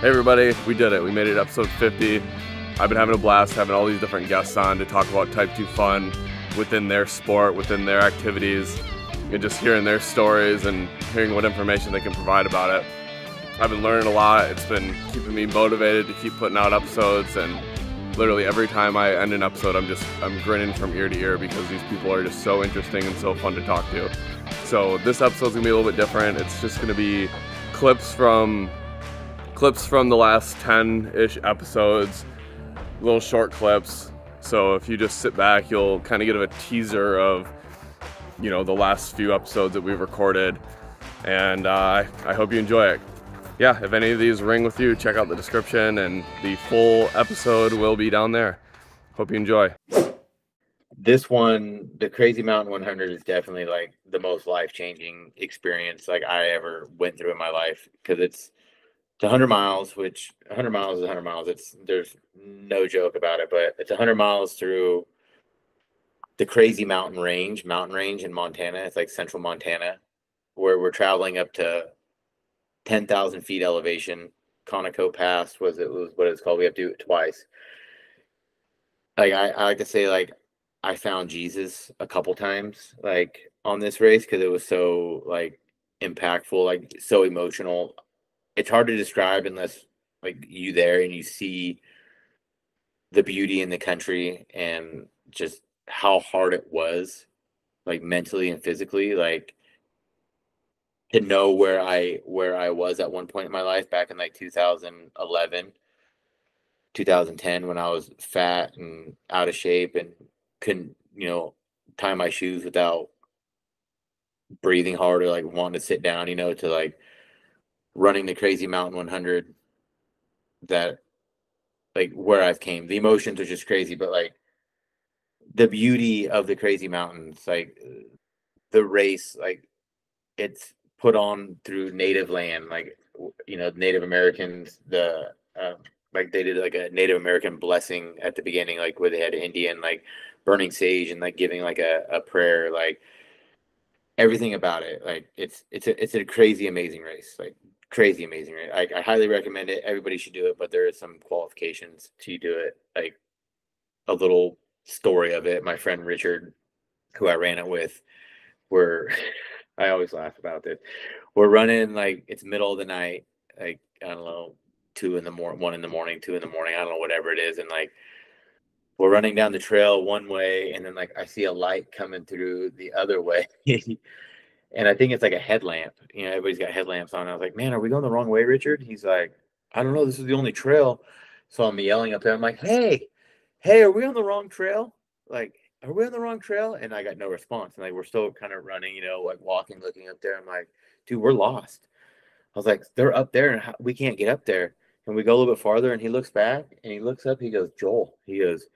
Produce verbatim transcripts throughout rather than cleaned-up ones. Hey everybody, we did it. We made it to episode fifty. I've been having a blast having all these different guests on to talk about Type two Fun within their sport, within their activities, and just hearing their stories and hearing what information they can provide about it. I've been learning a lot. It's been keeping me motivated to keep putting out episodes, and literally every time I end an episode, I'm just I'm grinning from ear to ear because these people are just so interesting and so fun to talk to. So this episode's gonna be a little bit different. It's just gonna be clips from clips from the last ten-ish episodes, little short clips. So if you just sit back, you'll kind of get a teaser of, you know, the last few episodes that we've recorded, and uh, I hope you enjoy it. Yeah, if any of these ring with you, check out the description, and the full episode will be down there. Hope you enjoy. This one, the Crazy Mountain one hundred, is definitely like the most life-changing experience like I ever went through in my life, because it's It's one hundred miles, which one hundred miles is one hundred miles. It's there's no joke about it, but it's one hundred miles through the Crazy Mountain Range, mountain range in Montana. It's like central Montana, where we're traveling up to ten thousand feet elevation. Conoco Pass was it was what it's called. We have to do it twice. Like I, I like to say, like I found Jesus a couple times, like on this race, because it was so like impactful, like so emotional. It's hard to describe unless like you there and you see the beauty in the country and just how hard it was, like mentally and physically, like to know where I where I was at one point in my life back in like two thousand eleven, two thousand ten, when I was fat and out of shape and couldn't, you know, tie my shoes without breathing hard or like wanting to sit down, you know, to like running the Crazy Mountain one hundred, that like where I've came, the emotions are just crazy. But like the beauty of the Crazy Mountains, like the race, like it's put on through native land, like, you know, Native Americans, the uh, like they did like a Native American blessing at the beginning, like where they had Indian like burning sage and like giving like a, a prayer, like everything about it. Like it's it's a, it's a crazy amazing race, like crazy amazing race. I, I highly recommend it. Everybody should do it, but there is some qualifications to do it. Like a little story of it, my friend Richard, who I ran it with, we're I always laugh about this, we're running like it's middle of the night, like I don't know, two in the morning one in the morning two in the morning, I don't know, whatever it is, and like we're running down the trail one way, and then like I see a light coming through the other way. And I think it's like a headlamp. You know, everybody's got headlamps on. I was like, man, are we going the wrong way, Richard? He's like, I don't know. This is the only trail. So I'm yelling up there. I'm like, hey, hey, are we on the wrong trail? Like, are we on the wrong trail? And I got no response. And like, we're still kind of running, you know, like walking, looking up there. I'm like, dude, we're lost. I was like, they're up there and we can't get up there. And we go a little bit farther, and he looks back and he looks up. He goes, Joel, he goes,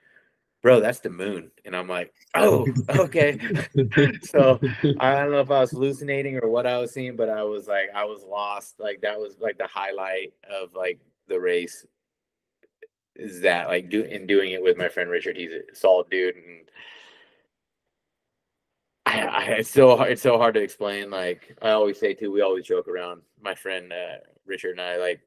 bro, that's the moon. And I'm like, oh, okay. So I don't know if I was hallucinating or what I was seeing, but I was like, I was lost. Like that was like the highlight of like the race, is that like do and doing it with my friend Richard. He's a solid dude, and I, I it's so hard, it's so hard to explain. Like I always say too, we always joke around. My friend uh, Richard and I, like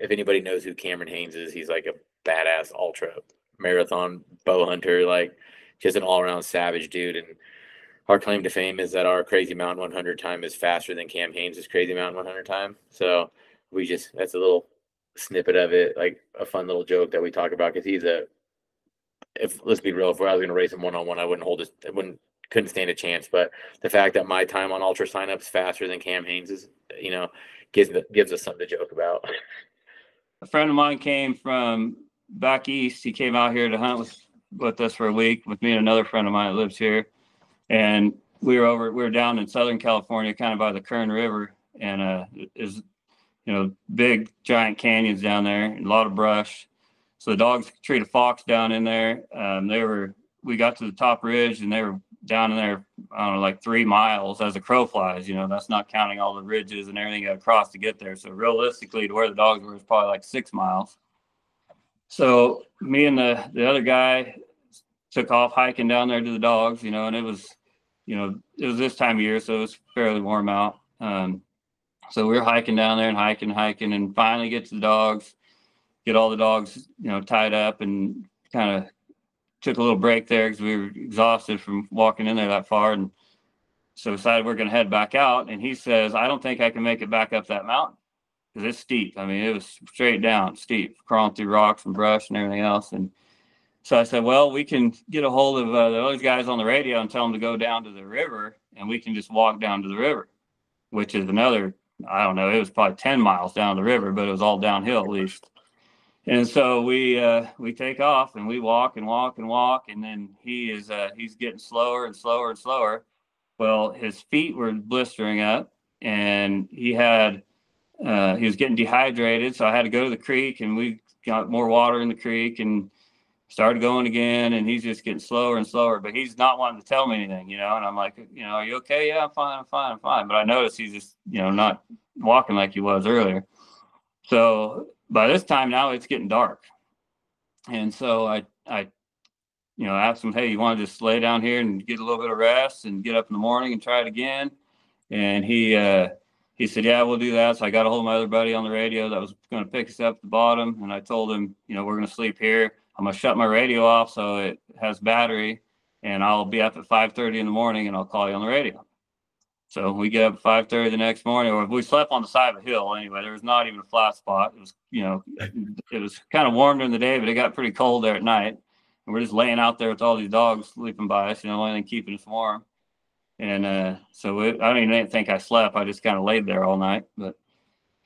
if anybody knows who Cameron Hanes is, he's like a badass ultra marathon bow hunter, like just an all-around savage dude, and our claim to fame is that our Crazy Mountain one hundred time is faster than Cam Hanes's Crazy Mountain one hundred time. So we just, that's a little snippet of it, like a fun little joke that we talk about, because he's a, if let's be real, if I was going to race him one-on-one, I wouldn't hold this, I wouldn't couldn't stand a chance. But the fact that my time on ultra signups faster than Cam Hanes's, you know, gives gives us something to joke about. A friend of mine came from back east. He came out here to hunt with, with us for a week with me and another friend of mine that lives here, and we were over we were down in Southern California, kind of by the Kern River, and uh is you know big giant canyons down there and a lot of brush, so the dogs treat a fox down in there. um they were we got to the top ridge and they were down in there, I don't know, like three miles as a crow flies, you know, that's not counting all the ridges and everything across to get there. So realistically, to where the dogs were is probably like six miles. So me and the, the other guy took off hiking down there to the dogs, you know, and it was, you know, it was this time of year, so it was fairly warm out. Um, so we were hiking down there and hiking, hiking, and finally get to the dogs. get all the dogs, you know, tied up, and kind of took a little break there because we were exhausted from walking in there that far. And so decided we're going to head back out. And he says, I don't think I can make it back up that mountain because it's steep. I mean, it was straight down, steep, crawling through rocks and brush and everything else. And so I said, well, we can get a hold of uh, those guys on the radio and tell them to go down to the river, and we can just walk down to the river, which is another, I don't know, it was probably ten miles down the river, but it was all downhill at least. And so we uh, we take off, and we walk and walk and walk. And then he is uh, he's getting slower and slower and slower. Well, his feet were blistering up, and he had uh, he was getting dehydrated. So I had to go to the creek, and we got more water in the creek and started going again. And he's just getting slower and slower, but he's not wanting to tell me anything, you know. And I'm like, you know, are you okay? Yeah, I'm fine, I'm fine, I'm fine. But I noticed he's just, you know, not walking like he was earlier. So by this time now it's getting dark. And so I, I, you know, asked him, hey, you want to just lay down here and get a little bit of rest and get up in the morning and try it again? And he, uh, he said, yeah, we'll do that. So I got a hold of my other buddy on the radio that was going to pick us up at the bottom. And I told him, you know, we're going to sleep here. I'm going to shut my radio off so it has battery, and I'll be up at five thirty in the morning, and I'll call you on the radio. So we get up at five thirty the next morning, or we slept on the side of a hill anyway. There was not even a flat spot. It was, you know, it was kind of warm during the day, but it got pretty cold there at night. And we're just laying out there with all these dogs sleeping by us, you know, anything keeping us warm. And uh, so it, I don't even think I slept. I just kind of laid there all night. But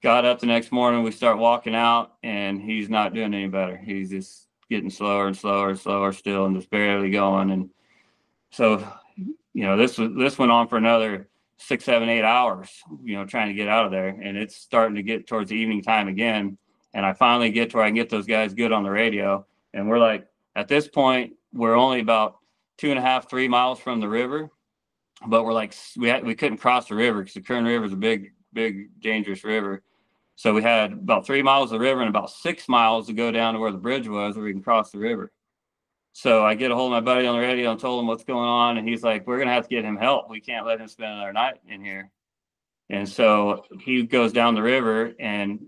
got up the next morning, we start walking out, and he's not doing any better. He's just getting slower and slower and slower still, and just barely going. And so, you know, this was this went on for another six, seven, eight hours, you know, trying to get out of there. And it's starting to get towards the evening time again. And I finally get to where I can get those guys good on the radio. And we're like, at this point, we're only about two and a half, three miles from the river. But we're like, we had, we couldn't cross the river because the Kern River is a big, big, dangerous river. So we had about three miles of the river and about six miles to go down to where the bridge was where we can cross the river. So I get a hold of my buddy on the radio and told him what's going on. And he's like, we're going to have to get him help. We can't let him spend another night in here. And so he goes down the river, and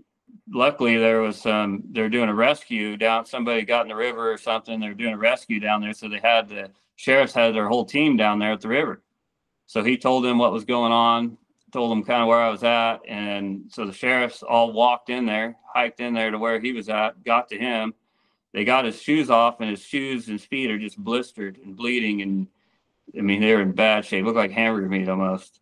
luckily there was some, they're doing a rescue down. Somebody got in the river or something. They're doing a rescue down there. So they had the sheriffs had their whole team down there at the river. So he told them what was going on, told them kind of where I was at. And so the sheriffs all walked in there, hiked in there to where he was at, got to him. They got his shoes off, and his shoes and his feet are just blistered and bleeding. And I mean, they're in bad shape. Looked like hamburger meat almost.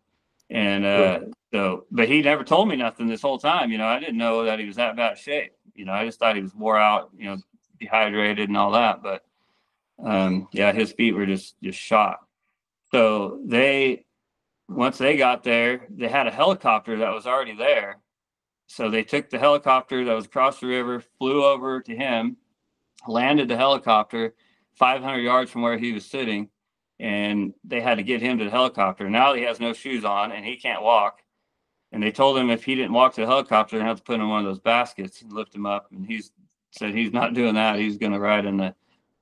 And uh, yeah. so, but he never told me nothing this whole time. You know, I didn't know that he was that bad shape. You know, I just thought he was wore out, you know, dehydrated and all that. But um, yeah, his feet were just, just shot. So they, once they got there, they had a helicopter that was already there. So they took the helicopter that was across the river, flew over to him, landed the helicopter five hundred yards from where he was sitting, and they had to get him to the helicopter. Now he has no shoes on and he can't walk. And they told him if he didn't walk to the helicopter, they'd have to put him in one of those baskets and lift him up. And he's said he's not doing that. He's going to ride in the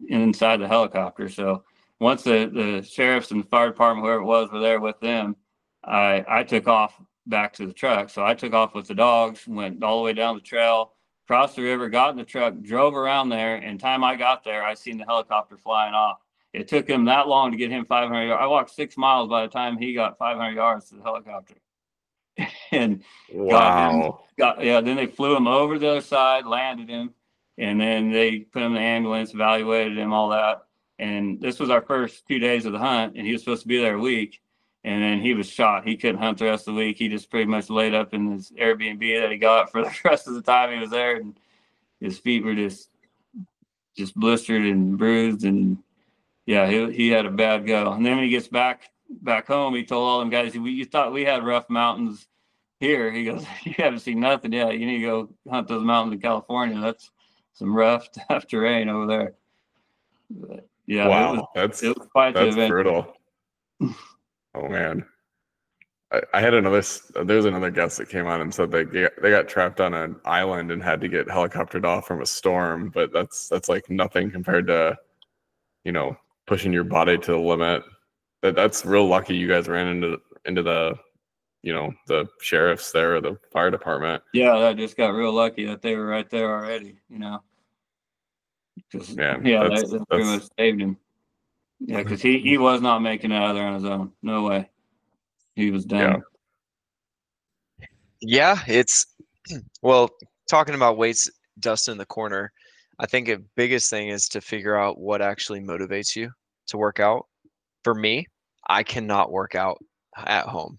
inside the helicopter. So once the, the sheriffs and the fire department, whoever it was, were there with them, I, I took off back to the truck. So I took off with the dogs, went all the way down the trail, crossed the river, got in the truck, drove around there, and time I got there, I seen the helicopter flying off. It took him that long to get him five hundred yards. I walked six miles by the time he got five hundred yards to the helicopter. And wow. Got him, got, yeah, then they flew him over the other side, landed him, and then they put him in the ambulance, evaluated him, all that. And this was our first two days of the hunt, and he was supposed to be there a week. And then he was shot. He couldn't hunt the rest of the week. He just pretty much laid up in his Airbnb that he got for the rest of the time he was there. And his feet were just, just blistered and bruised. And yeah, he he had a bad go. And then when he gets back, back home, he told all them guys, we, you thought we had rough mountains here. He goes, you haven't seen nothing yet. You need to go hunt those mountains in California. That's some rough, tough terrain over there. But yeah. Wow. It was, that's, it was quite that's brutal. Oh man, I, I had another. There's another guest that came on and said they got, they got trapped on an island and had to get helicoptered off from a storm. But that's that's like nothing compared to, you know, pushing your body to the limit. That that's real lucky you guys ran into into the you know, the sheriff's there or the fire department. Yeah, I just got real lucky that they were right there already, you know. Just, yeah, yeah, that's, that, that pretty much saved him. Yeah, because he, he was not making it out there on his own. No way. He was done. Yeah, yeah it's – well, talking about weights, dust in the corner, I think the biggest thing is to figure out what actually motivates you to work out. For me, I cannot work out at home.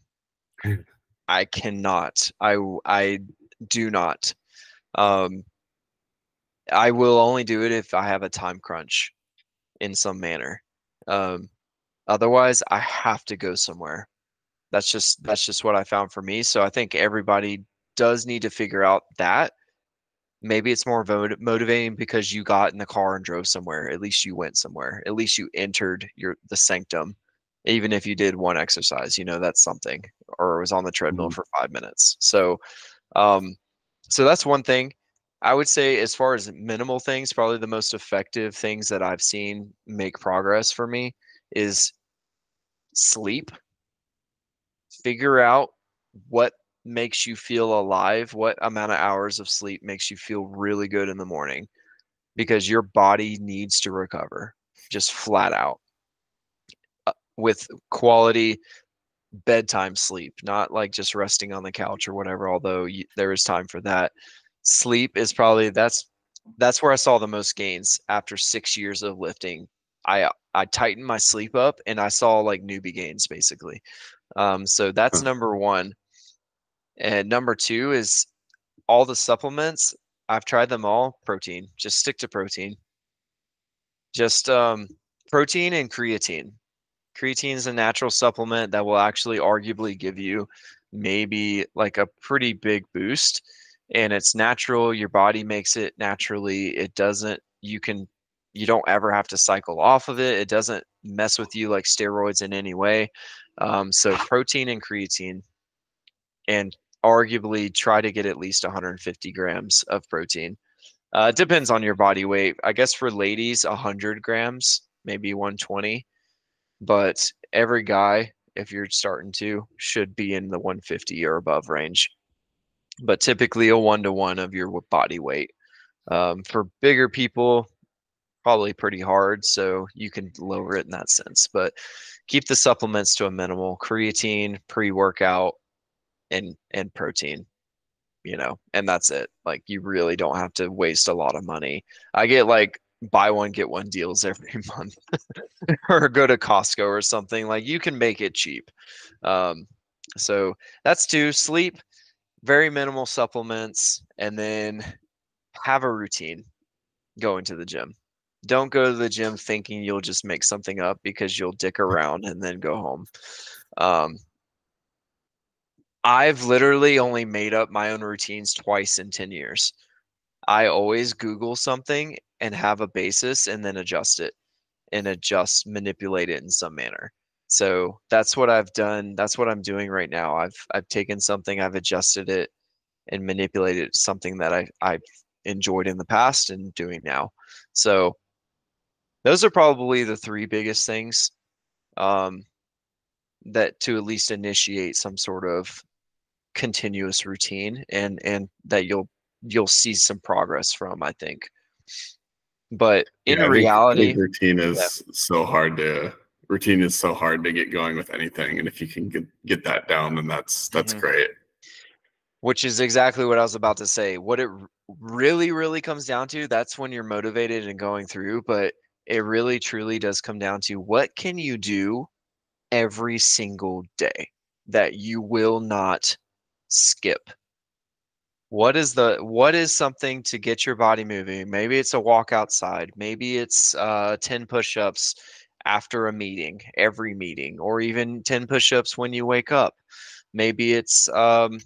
I cannot. I, I do not. Um, I will only do it if I have a time crunch in some manner. Um, otherwise, I have to go somewhere. That's just that's just what I found for me. So I think everybody does need to figure out that. Maybe it's more vo- motivating because you got in the car and drove somewhere. At least you went somewhere. At least you entered your the sanctum. Even if you did one exercise, you know, that's something. Or was on the treadmill for five minutes. So um, so that's one thing. I would say as far as minimal things, probably the most effective things that I've seen make progress for me is sleep. Figure out what makes you feel alive, what amount of hours of sleep makes you feel really good in the morning, because your body needs to recover just flat out uh, with quality bedtime sleep, not like just resting on the couch or whatever, although you, there is time for that. Sleep is probably that's that's where I saw the most gains after six years of lifting. I I tightened my sleep up and I saw like newbie gains basically. Um, so that's number one. And number two is all the supplements. I've tried them all. Protein. Just stick to protein. Just um, protein and creatine. Creatine is a natural supplement that will actually arguably give you maybe like a pretty big boost. And it's natural. Your body makes it naturally. It doesn't, you can, you don't ever have to cycle off of it. It doesn't mess with you like steroids in any way. Um, so protein and creatine, and arguably try to get at least one hundred fifty grams of protein. Uh, depends on your body weight. I guess for ladies, one hundred grams, maybe one twenty. But every guy, if you're starting to, should be in the one fifty or above range. But typically a one-to-one of your body weight. Um, for bigger people, probably pretty hard, so you can lower it in that sense. But keep the supplements to a minimal. Creatine, pre-workout, and and protein, you know, and that's it. Like, you really don't have to waste a lot of money. I get like buy one, get one deals every month or go to Costco or something. Like, you can make it cheap. Um, so that's two. Sleep, very minimal supplements, and then have a routine going to the gym. Don't go to the gym thinking you'll just make something up, because you'll dick around and then go home. Um, I've literally only made up my own routines twice in ten years. I always Google something and have a basis and then adjust it and adjust, manipulate it in some manner. So that's what I've done. That's what I'm doing right now. I've I've taken something, I've adjusted it and manipulated something that I, I've enjoyed in the past and doing now. So those are probably the three biggest things um, that to at least initiate some sort of continuous routine and and that you'll you'll see some progress from, I think. But in yeah, reality, the routine is yeah. so hard to routine is so hard to get going with anything, and if you can get, get that down, then that's that's mm-hmm. great. Which is exactly what I was about to say. What it really, really comes down to, that's when you're motivated and going through, but it really truly does come down to what can you do every single day that you will not skip. What is the what is something to get your body moving? Maybe it's a walk outside. Maybe it's uh, ten push-ups after a meeting, every meeting, or even ten push-ups when you wake up. Maybe it's um,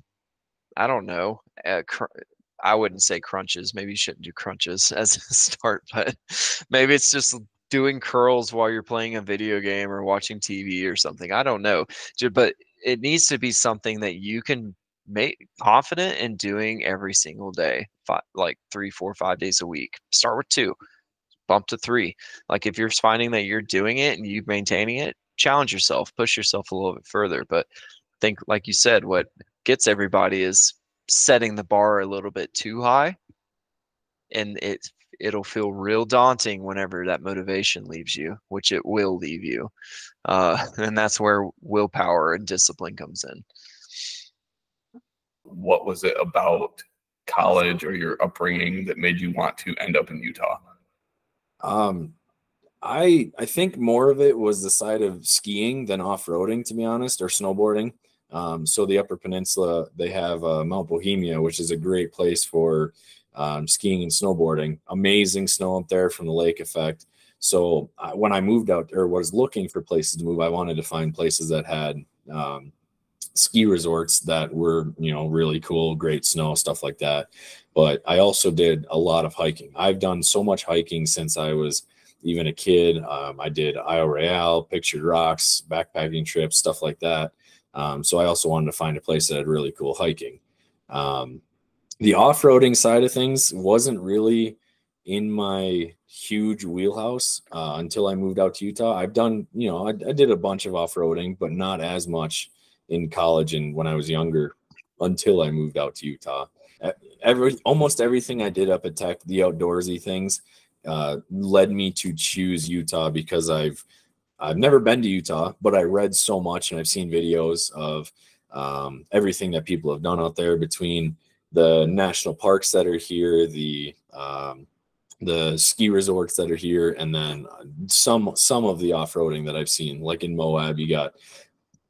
I don't know. Uh, cr- I wouldn't say crunches. Maybe you shouldn't do crunches as a start, but maybe it's just doing curls while you're playing a video game or watching T V or something. I don't know. But it needs to be something that you can make confident in doing every single day, five, like three, four, five days a week. Start with two, bump to three. Like, if you're finding that you're doing it and you maintaining it, challenge yourself, push yourself a little bit further. But think, like you said, what gets everybody is setting the bar a little bit too high, and it it'll feel real daunting whenever that motivation leaves you, which it will leave you. Uh, and that's where willpower and discipline comes in. What was it about college or your upbringing that made you want to end up in Utah? Um, I I think more of it was the side of skiing than off-roading, to be honest, or snowboarding. Um, so the Upper Peninsula, they have uh, Mount Bohemia, which is a great place for um, skiing and snowboarding. Amazing snow up there from the lake effect. So I, when I moved out or was looking for places to move, I wanted to find places that had um, ski resorts that were, you know, really cool, great snow, stuff like that. But I also did a lot of hiking. I've done so much hiking since I was even a kid. Um, I did Isle Royale, Pictured Rocks, backpacking trips, stuff like that. Um, so I also wanted to find a place that had really cool hiking. Um, the off-roading side of things wasn't really in my huge wheelhouse uh, until I moved out to Utah. I've done, you know, I, I did a bunch of off-roading, but not as much in college and when I was younger until I moved out to Utah. Every, almost everything I did up at Tech, the outdoorsy things, uh, led me to choose Utah because I've I've never been to Utah, but I read so much and I've seen videos of um, everything that people have done out there between the national parks that are here, the um, the ski resorts that are here, and then some some of the off-roading that I've seen. Like in Moab, you got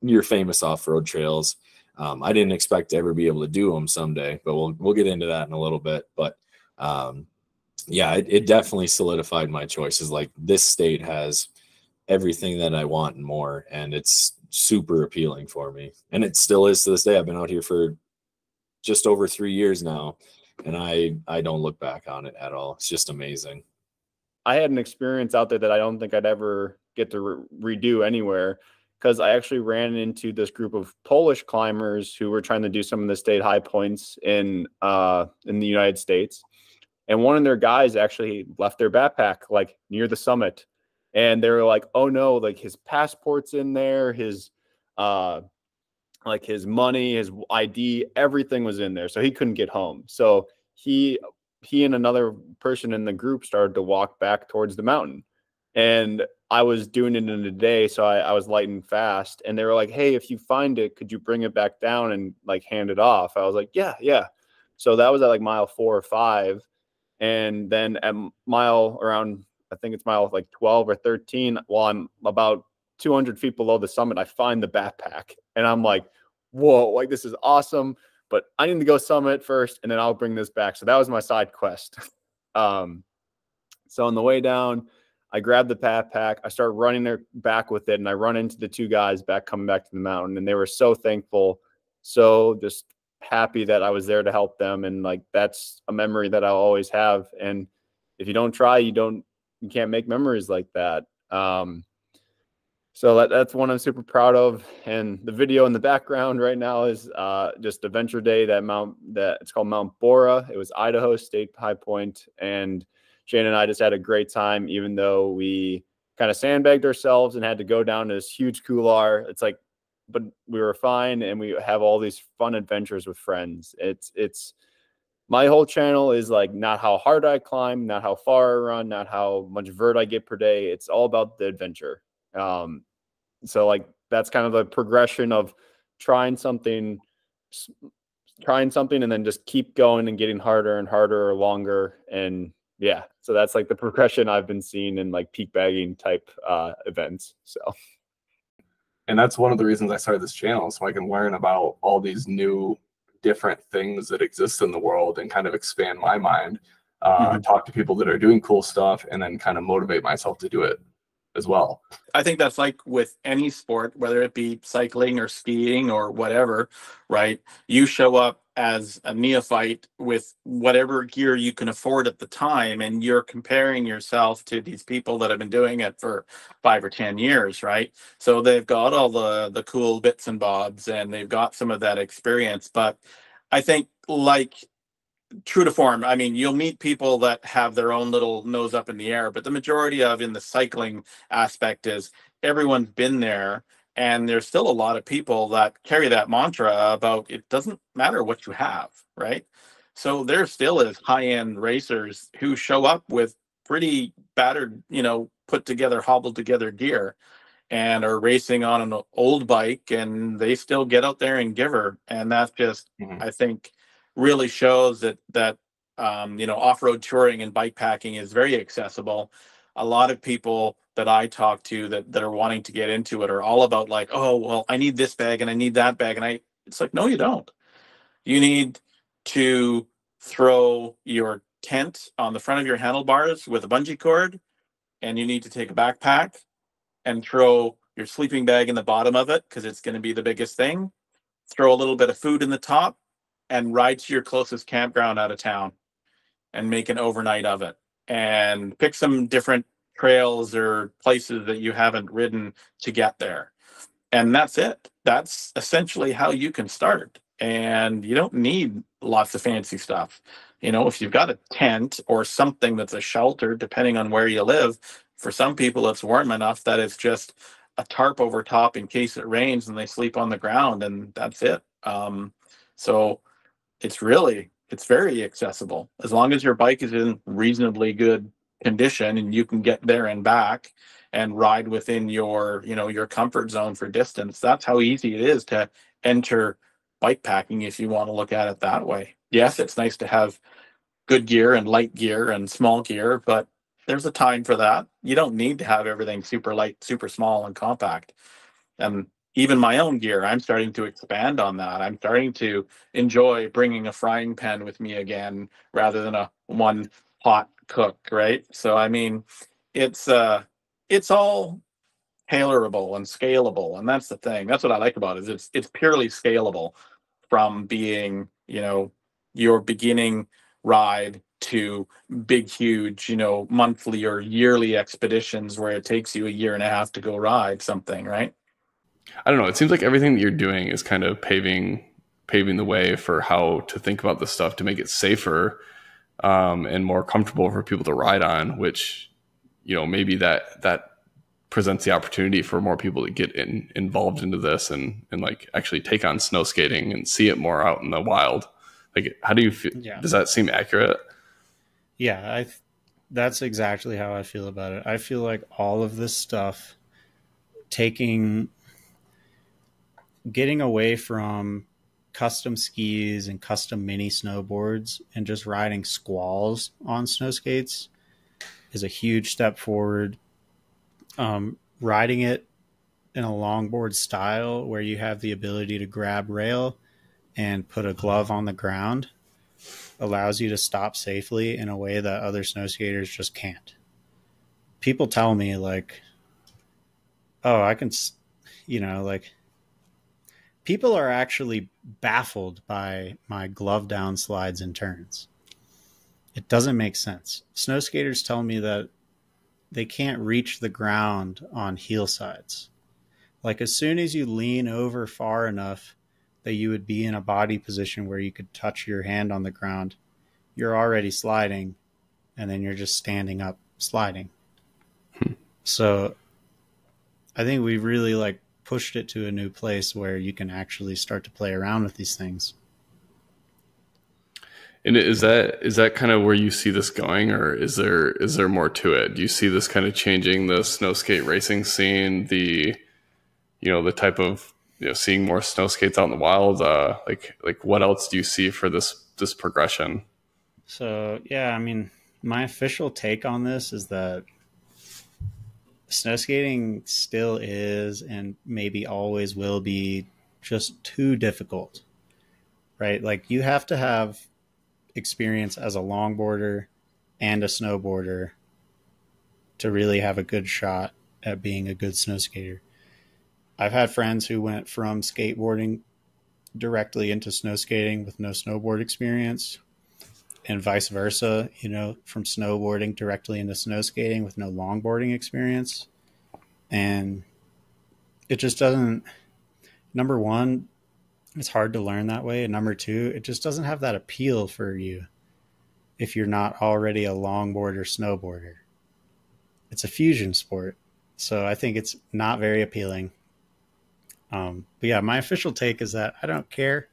your famous off-road trails. Um, I didn't expect to ever be able to do them someday, but we'll we'll get into that in a little bit. But um, yeah, it, it definitely solidified my choices. Like, this state has everything that I want and more, and it's super appealing for me, and it still is to this day. I've been out here for just over three years now, and I I don't look back on it at all. It's just amazing. I had an experience out there that I don't think I'd ever get to re- redo anywhere, because I actually ran into this group of Polish climbers who were trying to do some of the state high points in uh in the United States, and one of their guys actually left their backpack like near the summit. And they were like, oh no, like his passport's in there, his, uh, like his money, his I D, everything was in there. So he couldn't get home. So he, he and another person in the group started to walk back towards the mountain. And I was doing it in a day, so I, I was light and fast. And they were like, hey, if you find it, could you bring it back down and like hand it off? I was like, yeah, yeah. So that was at like mile four or five. And then at mile around, I think it's mile like twelve or thirteen. While I'm about two hundred feet below the summit, I find the backpack, and I'm like, whoa, like this is awesome, but I need to go summit first, and then I'll bring this back. So that was my side quest. um, so on the way down, I grab the backpack, I start running their back with it, and I run into the two guys back coming back to the mountain, and they were so thankful. So just happy that I was there to help them. And like, that's a memory that I'll always have. And if you don't try, you don't, you can't make memories like that. Um, so that, that's one I'm super proud of. And the video in the background right now is uh, just a venture day that Mount, that it's called Mount Borah. It was Idaho State High Point. And Shane and I just had a great time, even though we kind of sandbagged ourselves and had to go down to this huge couloir. It's like, but we were fine. And we have all these fun adventures with friends. It's, it's, my whole channel is like not how hard I climb, not how far I run, not how much vert I get per day. It's all about the adventure. Um, so like that's kind of the progression of trying something, trying something, and then just keep going and getting harder and harder or longer. And yeah, so that's like the progression I've been seeing in like peak bagging type uh, events. So, and that's one of the reasons I started this channel, so I can learn about all these new different things that exist in the world and kind of expand my mind, uh, mm-hmm. talk to people that are doing cool stuff, and then kind of motivate myself to do it as well. I think that's like with any sport, whether it be cycling or skiing or whatever, right? You show up as a neophyte with whatever gear you can afford at the time, and you're comparing yourself to these people that have been doing it for five or ten years, right? So they've got all the the cool bits and bobs, and they've got some of that experience. But I think, like, true to form, I mean, you'll meet people that have their own little nose up in the air, but the majority of in the cycling aspect is everyone's been there And there's still a lot of people that carry that mantra about it doesn't matter what you have, right? So there still is high-end racers who show up with pretty battered, you know, put together, hobbled together gear and are racing on an old bike, and they still get out there and give her. And that's just, mm-hmm. I think, really shows that, that um, you know, off-road touring and bike packing is very accessible. A lot of people that I talk to that, that are wanting to get into it are all about like, oh, well, I need this bag and I need that bag. And I, it's like, no, you don't. You need to throw your tent on the front of your handlebars with a bungee cord, and you need to take a backpack and throw your sleeping bag in the bottom of it, because it's going to be the biggest thing. Throw a little bit of food in the top and ride to your closest campground out of town and make an overnight of it. And pick some different trails or places that you haven't ridden to get there. And that's it. That's essentially how you can start. And you don't need lots of fancy stuff. You know, if you've got a tent or something that's a shelter, depending on where you live, for some people it's warm enough that it's just a tarp over top in case it rains, and they sleep on the ground, and that's it. Um, so it's really, it's very accessible. As long as your bike is in reasonably good condition and you can get there and back and ride within your, you know, your comfort zone for distance, that's how easy it is to enter bike packing if you want to look at it that way. Yes, it's nice to have good gear and light gear and small gear, but there's a time for that. You don't need to have everything super light, super small and compact. And even my own gear, I'm starting to expand on that. I'm starting to enjoy bringing a frying pan with me again, rather than a one pot cook, right? So, I mean, it's uh, it's all tailorable and scalable. And that's the thing. That's what I like about it, is it's, it's purely scalable, from being, you know, your beginning ride to big, huge, you know, monthly or yearly expeditions where it takes you a year and a half to go ride something, right? I don't know. It seems like everything that you're doing is kind of paving paving the way for how to think about this stuff to make it safer um, and more comfortable for people to ride on, which, you know, maybe that that presents the opportunity for more people to get in, involved into this and, and like actually take on snow skating and see it more out in the wild. Like, how do you feel? Yeah. Does that seem accurate? Yeah, I th- that's exactly how I feel about it. I feel like all of this stuff, taking... getting away from custom skis and custom mini snowboards and just riding squalls on snow skates is a huge step forward. Um, riding it in a longboard style where you have the ability to grab rail and put a glove on the ground allows you to stop safely in a way that other snow skaters just can't. People tell me like, oh, I can, you know, like, people are actually baffled by my glove down slides and turns. It doesn't make sense. Snow skaters tell me that they can't reach the ground on heel sides. Like, as soon as you lean over far enough that you would be in a body position where you could touch your hand on the ground, you're already sliding, and then you're just standing up sliding. Hmm. So I think we really like pushed it to a new place where you can actually start to play around with these things. And is that, is that kind of where you see this going, or is there, is there more to it? Do you see this kind of changing the snow skate racing scene, the, you know, the type of, you know, seeing more snow skates out in the wild? Uh, like, like what else do you see for this, this progression? So, yeah, I mean, my official take on this is that snow skating still is, and maybe always will be, just too difficult, right? Like, you have to have experience as a longboarder and a snowboarder to really have a good shot at being a good snow skater. I've had friends who went from skateboarding directly into snow skating with no snowboard experience, and vice versa, you know, from snowboarding directly into snow skating with no longboarding experience. And it just doesn't, number one, it's hard to learn that way. And number two, it just doesn't have that appeal for you if you're not already a longboarder, snowboarder. It's a fusion sport. So I think it's not very appealing. Um, but yeah, my official take is that I don't care.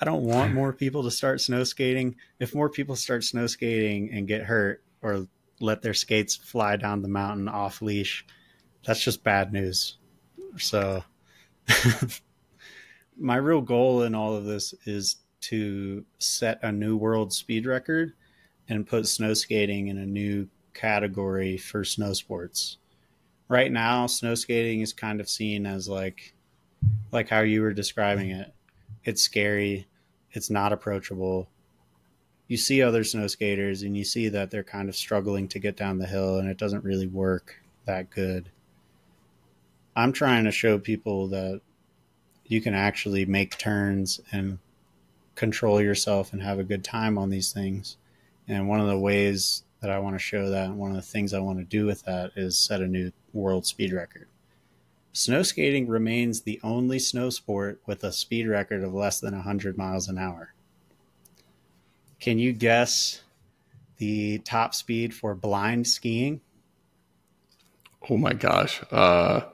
I don't want more people to start snow skating. If more people start snow skating and get hurt or let their skates fly down the mountain off leash, that's just bad news. So my real goal in all of this is to set a new world speed record and put snow skating in a new category for snow sports. Right now, snow skating is kind of seen as like, like how you were describing it. It's scary. It's not approachable. You see other snow skaters and you see that they're kind of struggling to get down the hill and it doesn't really work that good. I'm trying to show people that you can actually make turns and control yourself and have a good time on these things. And one of the ways that I want to show that, and one of the things I want to do with that, is set a new world speed record. Snow skating remains the only snow sport with a speed record of less than one hundred miles an hour. Can you guess the top speed for blind skiing? Oh my gosh. Uh, one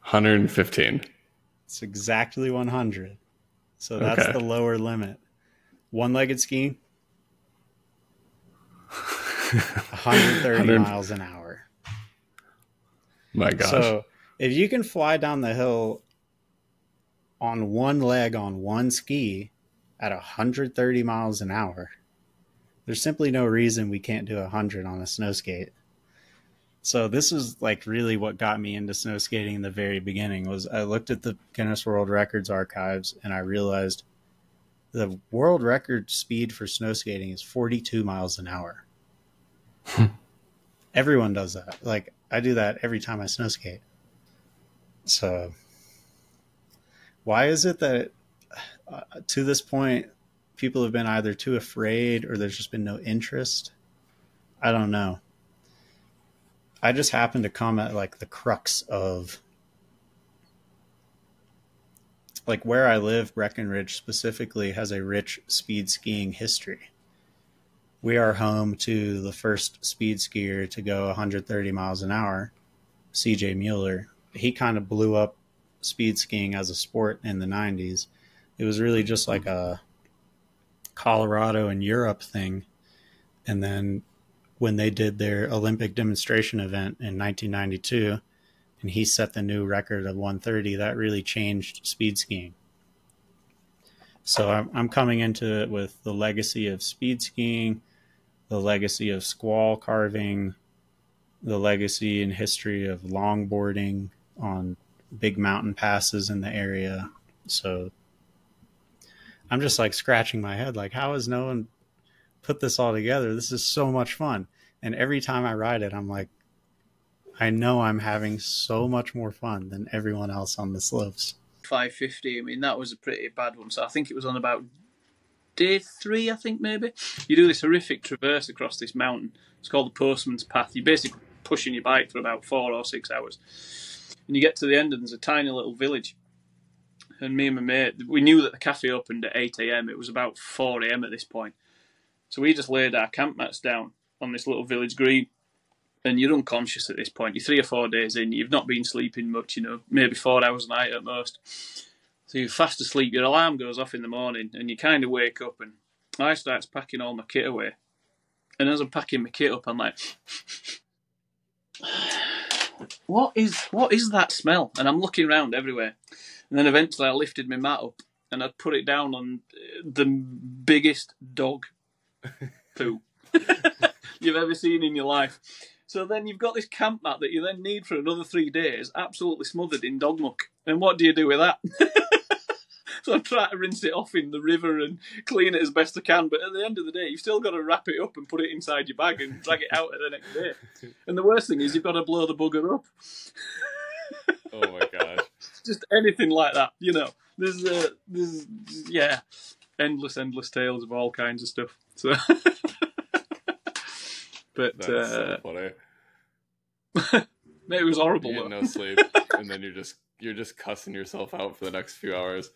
hundred fifteen. It's exactly one hundred. So that's okay. The lower limit. One-legged skiing? one hundred thirty one hundred miles an hour. My gosh. So if you can fly down the hill on one leg on one ski at one hundred thirty miles an hour, there's simply no reason we can't do one hundred on a snow skate. So this is like really what got me into snow skating in the very beginning. Was I looked at the Guinness World Records archives and I realized the world record speed for snow skating is forty-two miles an hour. Everyone does that. Like, I do that every time I snow skate. So why is it that uh, to this point, people have been either too afraid or there's just been no interest? I don't know. I just happened to come at like the crux of like where I live. Breckenridge specifically has a rich speed skiing history. We are home to the first speed skier to go one hundred thirty miles an hour, C J Mueller. He kind of blew up speed skiing as a sport in the nineties. It was really just like a Colorado and Europe thing. And then when they did their Olympic demonstration event in nineteen ninety-two, and he set the new record of one thirty, that really changed speed skiing. So I'm, I'm coming into it with the legacy of speed skiing, the legacy of squall carving, the legacy and history of longboarding on big mountain passes in the area. So I'm just like scratching my head, like, how has no one put this all together? This is so much fun. And every time I ride it, I'm like, I know I'm having so much more fun than everyone else on the slopes. five fifty, I mean, that was a pretty bad one. So I think it was on about day three, I think, maybe. You do this horrific traverse across this mountain. It's called the Postman's Path. You're basically pushing your bike for about four or six hours. And you get to the end and there's a tiny little village. And me and my mate, we knew that the cafe opened at eight a m It was about four a m at this point. So we just laid our camp mats down on this little village green. And you're unconscious at this point. You're three or four days in. You've not been sleeping much, you know, maybe four hours a night at most. So you're fast asleep. Your alarm goes off in the morning and you kind of wake up, and I start packing all my kit away. And as I'm packing my kit up, I'm like, what is what is that smell? And I'm looking around everywhere. And then eventually I lifted my mat up and I put it down on the biggest dog poo you've ever seen in your life. So then you've got this camp mat that you then need for another three days, absolutely smothered in dog muck. And what do you do with that? So I'm trying to rinse it off in the river and clean it as best I can. But at the end of the day, you've still got to wrap it up and put it inside your bag and drag it out the next day. And the worst thing is you've got to blow the bugger up. Oh, my God. Just anything like that, you know. There's, uh, there's, yeah, endless, endless tales of all kinds of stuff. So... But that's uh, so funny. It was horrible. You get no sleep, and then you're just you're just cussing yourself out for the next few hours.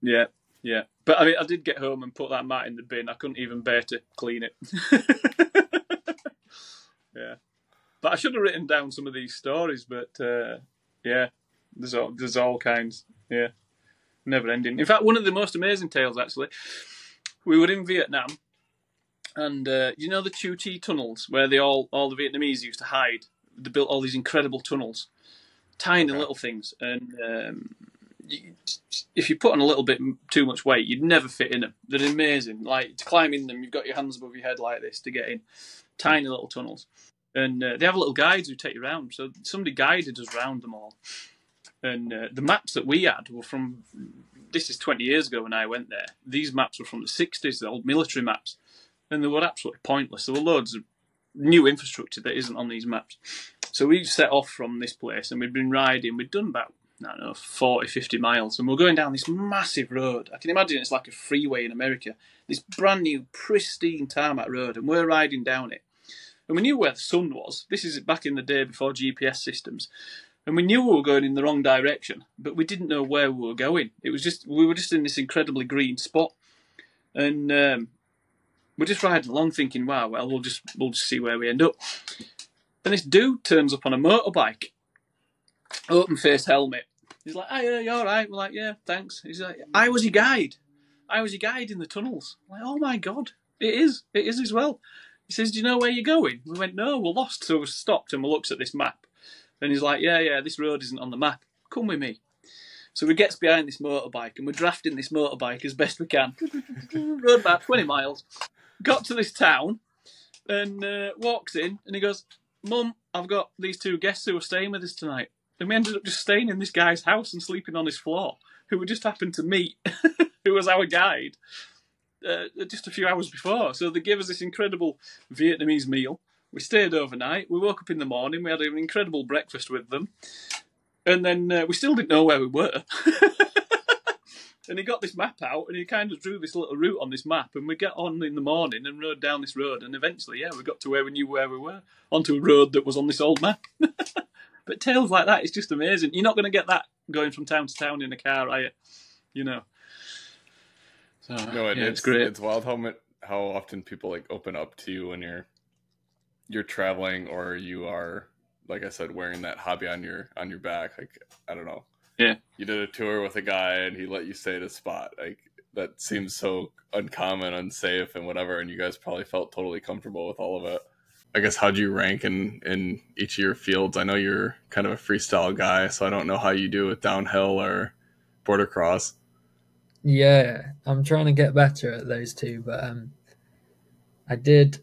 Yeah, yeah. But I mean, I did get home and put that mat in the bin. I couldn't even bear to clean it. Yeah, but I should have written down some of these stories. But uh, yeah, There's all, there's all kinds. Yeah. Never ending. In fact, one of the most amazing tales, actually, we were in Vietnam, and uh, you know the Cu Chi tunnels, where they all, all the Vietnamese used to hide? They built all these incredible tunnels, tiny okay. little things. And um, you, if you put on a little bit too much weight, you'd never fit in them. They're amazing. Like, to climb in them, you've got your hands above your head like this to get in. Tiny little tunnels. And uh, they have little guides who take you round. So somebody guided us round them all. And uh, the maps that we had were from, this is twenty years ago when I went there. These maps were from the sixties, the old military maps. And they were absolutely pointless. There were loads of new infrastructure that isn't on these maps. So we set off from this place and we'd been riding. We'd done about, I don't know, forty, fifty miles. And we're going down this massive road. I can imagine it's like a freeway in America. This brand new, pristine tarmac road. And we're riding down it. And we knew where the sun was. This is back in the day before G P S systems. And we knew we were going in the wrong direction, but we didn't know where we were going. It was just, we were just in this incredibly green spot. And um, we're just riding along thinking, wow, well, we'll just, we'll just see where we end up. And this dude turns up on a motorbike, open-faced helmet. He's like, oh, yeah, you're all right. We're like, yeah, thanks. He's like, I was your guide. I was your guide in the tunnels. I'm like, oh, my God. It is. It is as well. He says, do you know where you're going? We went, no, we're lost. So we stopped and we looked at this map. And he's like, yeah, yeah, this road isn't on the map. Come with me. So we gets behind this motorbike and we're drafting this motorbike as best we can. Road about twenty miles. Got to this town and uh, walks in and he goes, Mum, I've got these two guests who are staying with us tonight. And we ended up just staying in this guy's house and sleeping on his floor, who we just happened to meet, who was our guide uh, just a few hours before. So they gave us this incredible Vietnamese meal. We stayed overnight. We woke up in the morning. We had an incredible breakfast with them. And then uh, we still didn't know where we were. And he got this map out and he kind of drew this little route on this map. And we got on in the morning and rode down this road. And eventually, yeah, we got to where we knew where we were, onto a road that was on this old map. But tales like that, it's just amazing. You're not going to get that going from town to town in a car, are you? You know. So, no, it, yeah, it's, it's great. It's wild how, how often people like open up to you when you're you're traveling, or you are, like I said, wearing that hobby on your on your back. Like, I don't know. Yeah. You did a tour with a guy and he let you stay at a spot. Like, that seems so uncommon, unsafe, and whatever, and you guys probably felt totally comfortable with all of it. I guess, how'd you rank in, in each of your fields? I know you're kind of a freestyle guy, so I don't know how you do with downhill or border cross. Yeah, I'm trying to get better at those two, but um, I did...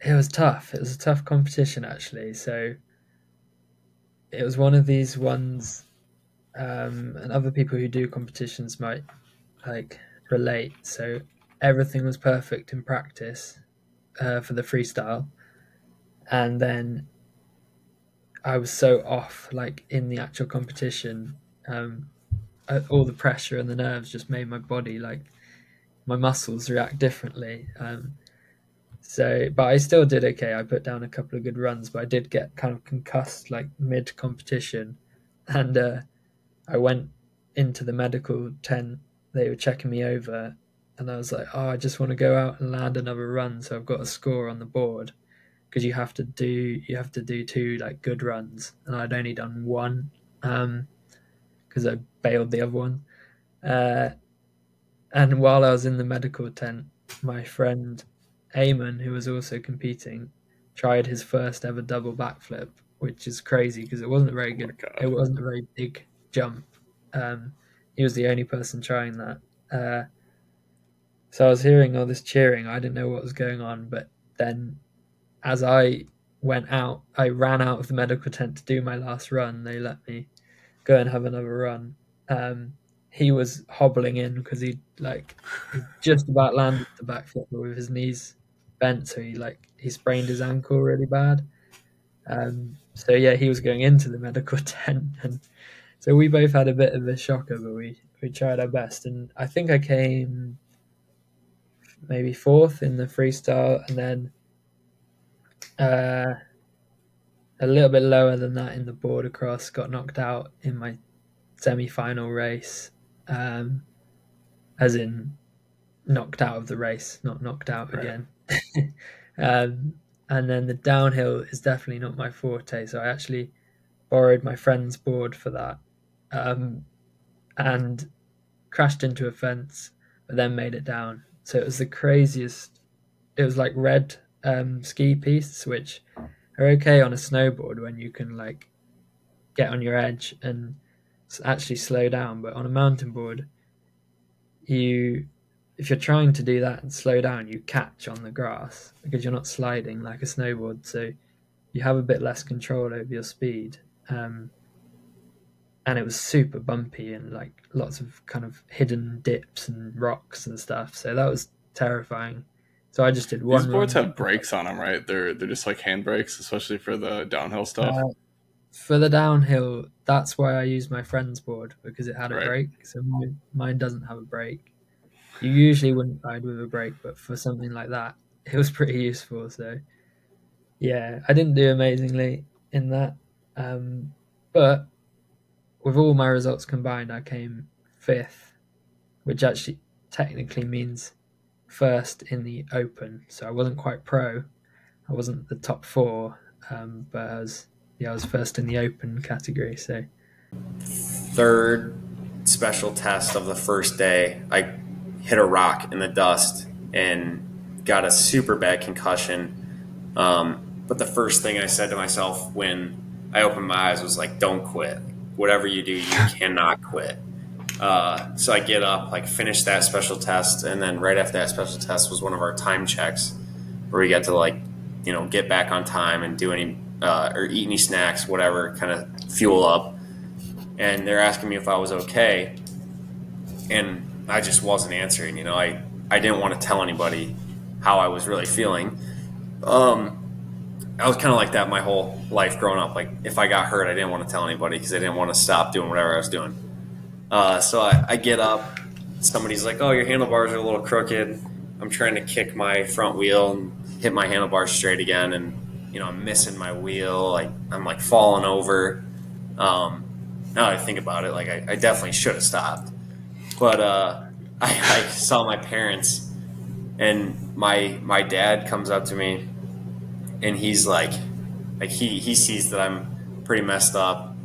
It was tough. It was a tough competition, actually. So it was one of these ones, um, and other people who do competitions might like relate. So everything was perfect in practice uh, for the freestyle. And then I was so off, like in the actual competition, um, all the pressure and the nerves just made my body, like my muscles react differently. Um, So, but I still did okay. I put down a couple of good runs, but I did get kind of concussed like mid competition. And uh, I went into the medical tent. They were checking me over and I was like, oh, I just want to go out and land another run. So I've got a score on the board, because you have to do, you have to do two like good runs. And I'd only done one um, because I bailed the other one. Uh, and while I was in the medical tent, my friend Eamon, who was also competing, tried his first ever double backflip, which is crazy because it wasn't a very good. Oh, it wasn't a very big jump. Um, he was the only person trying that. Uh, so I was hearing all this cheering. I didn't know what was going on, but then as I went out, I ran out of the medical tent to do my last run. They let me go and have another run. Um, he was hobbling in because he like he just about landed the backflip with his knees bent, so he like he sprained his ankle really bad. Um so yeah, he was going into the medical tent, and so we both had a bit of a shocker, but we we tried our best. And I think I came maybe fourth in the freestyle, and then uh a little bit lower than that in the border cross. Got knocked out in my semi-final race, um as in knocked out of the race, not knocked out right. Again. Um, and then the downhill is definitely not my forte. So I actually borrowed my friend's board for that, um, and crashed into a fence, but then made it down. So it was the craziest. It was like red um, ski pistes, which are okay on a snowboard when you can like get on your edge and actually slow down. But on a mountain board, you, if you're trying to do that and slow down, you catch on the grass because you're not sliding like a snowboard. So you have a bit less control over your speed. Um, and it was super bumpy and like lots of kind of hidden dips and rocks and stuff. So that was terrifying. So I just did one. These boards have brakes on them, right? They're they're just like hand brakes, especially for the downhill stuff. Uh, for the downhill, that's why I used my friend's board, because it had a right. brake. So mine, mine doesn't have a brake. You usually wouldn't ride with a brake, but for something like that, it was pretty useful. So yeah, I didn't do amazingly in that. Um, but with all my results combined, I came fifth, which actually technically means first in the open. So I wasn't quite pro. I wasn't the top four, um, but I was, yeah, I was first in the open category. So third special test of the first day, I hit a rock in the dust and got a super bad concussion. Um, but the first thing I said to myself when I opened my eyes was like, don't quit. Whatever you do, you cannot quit. Uh, so I get up, like finish that special test. And then right after that special test was one of our time checks where we got to like, you know, get back on time and do any, uh, or eat any snacks, whatever, kind of fuel up. And they're asking me if I was okay. And I just wasn't answering. You know, I, I didn't want to tell anybody how I was really feeling. Um, I was kind of like that my whole life growing up. Like if I got hurt, I didn't want to tell anybody because I didn't want to stop doing whatever I was doing. Uh, so I, I get up, somebody's like, oh, your handlebars are a little crooked. I'm trying to kick my front wheel and hit my handlebars straight again. And, you know, I'm missing my wheel. Like I'm like falling over. Um, now that I think about it, like I, I definitely should have stopped. But uh, I, I saw my parents and my, my dad comes up to me. And he's like, like he, he sees that I'm pretty messed up.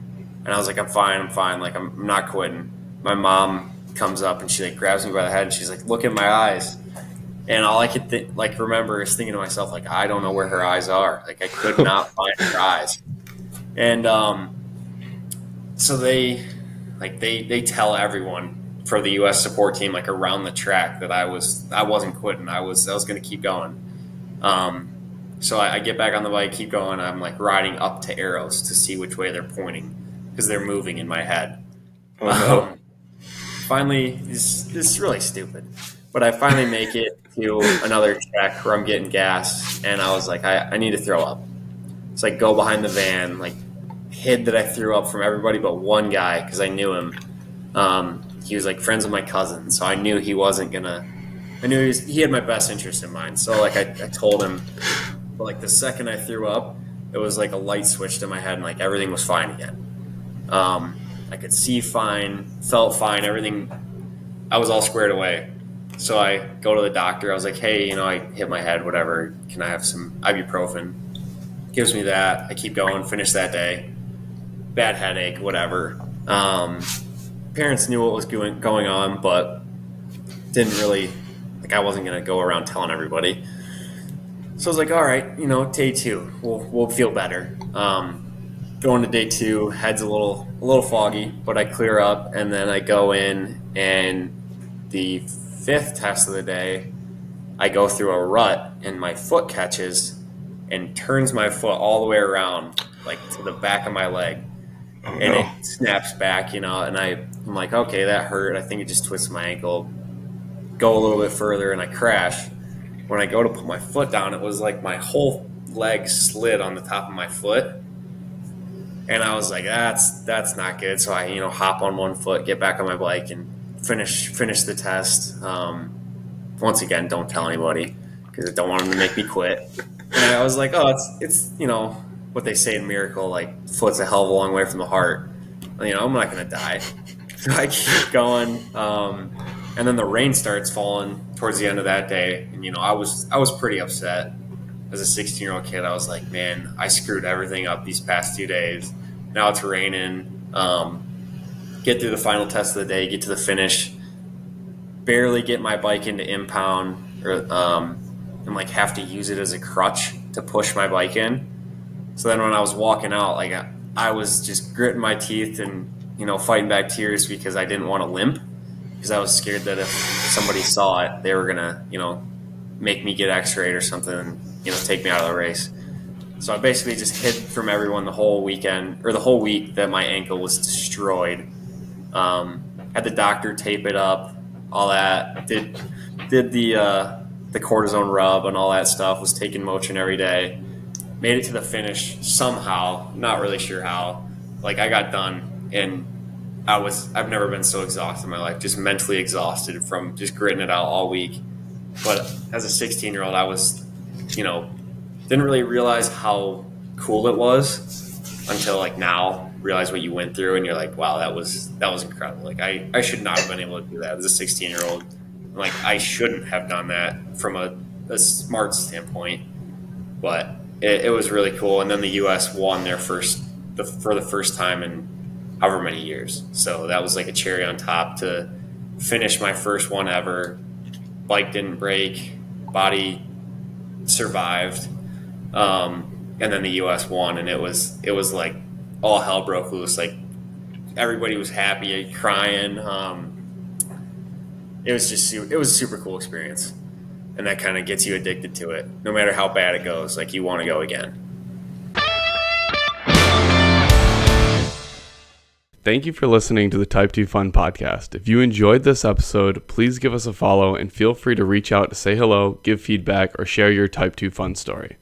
And I was like, I'm fine, I'm fine. Like, I'm, I'm not quitting. My mom comes up and she like grabs me by the head and she's like, look in my eyes. And all I could th- like remember is thinking to myself, like, I don't know where her eyes are. Like I could not find her eyes. And um, so they, like they, they tell everyone for the U S support team, like around the track that I was, I wasn't quitting. I was, I was going to keep going. Um, So I, I get back on the bike, keep going. I'm like riding up to arrows to see which way they're pointing because they're moving in my head. Oh, no. um, finally, this, this is really stupid, but I finally make it to another track where I'm getting gas. And I was like, I, I need to throw up. So I go behind the van, like hid that I threw up from everybody but one guy because I knew him. Um, he was like friends with my cousin. So I knew he wasn't going to, I knew he, was, he had my best interest in mind. So like I, I told him. But like the second I threw up, it was like a light switched in my head and like everything was fine again. Um, I could see fine, felt fine, everything. I was all squared away. So I go to the doctor. I was like, hey, you know, I hit my head, whatever. Can I have some ibuprofen? Gives me that. I keep going, finish that day. Bad headache, whatever. Um, parents knew what was going, going on, but didn't really, like I wasn't going to go around telling everybody. So I was like, all right, you know, day two, we'll, we'll feel better. Um, going to day two, head's a little a little foggy, but I clear up, and then I go in, and the fifth test of the day, I go through a rut, and my foot catches and turns my foot all the way around, like to the back of my leg. Oh, and no. It snaps back, you know, and I, I'm like, okay, that hurt. I think it just twisted my ankle. Go a little bit further, and I crash. When I go to put my foot down, it was like my whole leg slid on the top of my foot. And I was like, that's that's not good. So I, you know, hop on one foot, get back on my bike, and finish finish the test. Um, once again, don't tell anybody because I don't want them to make me quit. And I was like, oh, it's, it's you know, what they say in Miracle, like, foot's a hell of a long way from the heart. You know, I'm not going to die. So I keep going. Um, and then the rain starts falling towards the end of that day. And, you know, I was I was pretty upset. As a sixteen-year-old kid, I was like, man, I screwed everything up these past two days. Now it's raining. Um, get through the final test of the day, get to the finish, barely get my bike into impound, or um, and like have to use it as a crutch to push my bike in. So then when I was walking out, like I, I was just gritting my teeth and, you know, fighting back tears because I didn't want to limp, because I was scared that if somebody saw it, they were gonna, you know, make me get x-rayed or something, and, you know, take me out of the race. So I basically just hid from everyone the whole weekend, or the whole week that my ankle was destroyed. Um, had the doctor tape it up, all that. Did did the uh, the cortisone rub and all that stuff. Was taking Motrin every day. Made it to the finish somehow. Not really sure how. Like, I got done, and I was I've never been so exhausted in my life. Just mentally exhausted from just gritting it out all week. But as a sixteen year old, I was, you know, didn't really realize how cool it was until like now. Realize what you went through, and you're like, wow, that was that was incredible. Like, I, I should not have been able to do that as a sixteen year old. Like, I shouldn't have done that from a, a smart standpoint, but it, it was really cool. And then the U S won their first the, for the first time in however many years, so that was like a cherry on top to finish my first one ever. Bike didn't break, body survived, um, and then the U S won, and it was it was like all hell broke loose. Like, everybody was happy, crying. Um, it was just, it was a super cool experience. And that kind of gets you addicted to it. No matter how bad it goes, like, you want to go again. Thank you for listening to the Type two Fun Podcast. If you enjoyed this episode, please give us a follow and feel free to reach out to say hello, give feedback, or share your Type two Fun story.